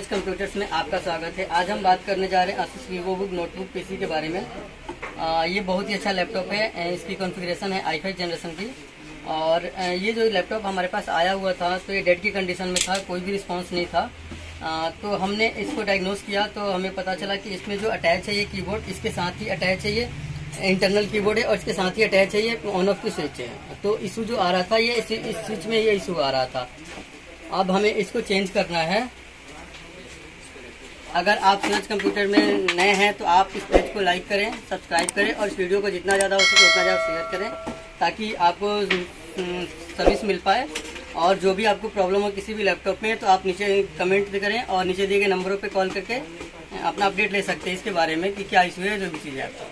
सूरज computers में आपका स्वागत है। आज हम बात करने जा रहे हैं Asus VivoBook नोटबुक पीसी के बारे में। ये बहुत ही अच्छा लैपटॉप है। इसकी कॉन्फ़िगरेशन है i5 जनरेशन की। और ये जो लैपटॉप हमारे पास आया हुआ था तो ये डेड की कंडीशन में था, कोई भी रिस्पॉन्स नहीं था। तो हमने इसको डायग्नोस किया तो हमें पता चला कि इसमें जो अटैच है ये कीबोर्ड, इसके साथ ही अटैच है ये इंटरनल कीबोर्ड है और इसके साथ ही अटैच है ये ऑन ऑफ की स्विच है। तो इशू जो आ रहा था ये इस स्विच में ये इशू आ रहा था। अब हमें इसको चेंज करना है। अगर आप सूरज कंप्यूटर में नए हैं तो आप इस पेज को लाइक करें, सब्सक्राइब करें और इस वीडियो को जितना ज़्यादा हो सके उतना ज़्यादा शेयर करें ताकि आपको सर्विस मिल पाए। और जो भी आपको प्रॉब्लम हो किसी भी लैपटॉप में तो आप नीचे कमेंट करें और नीचे दिए गए नंबरों पर कॉल करके अपना अपडेट ले सकते हैं इसके बारे में कि क्या इशू है, जो भी चीज़ है।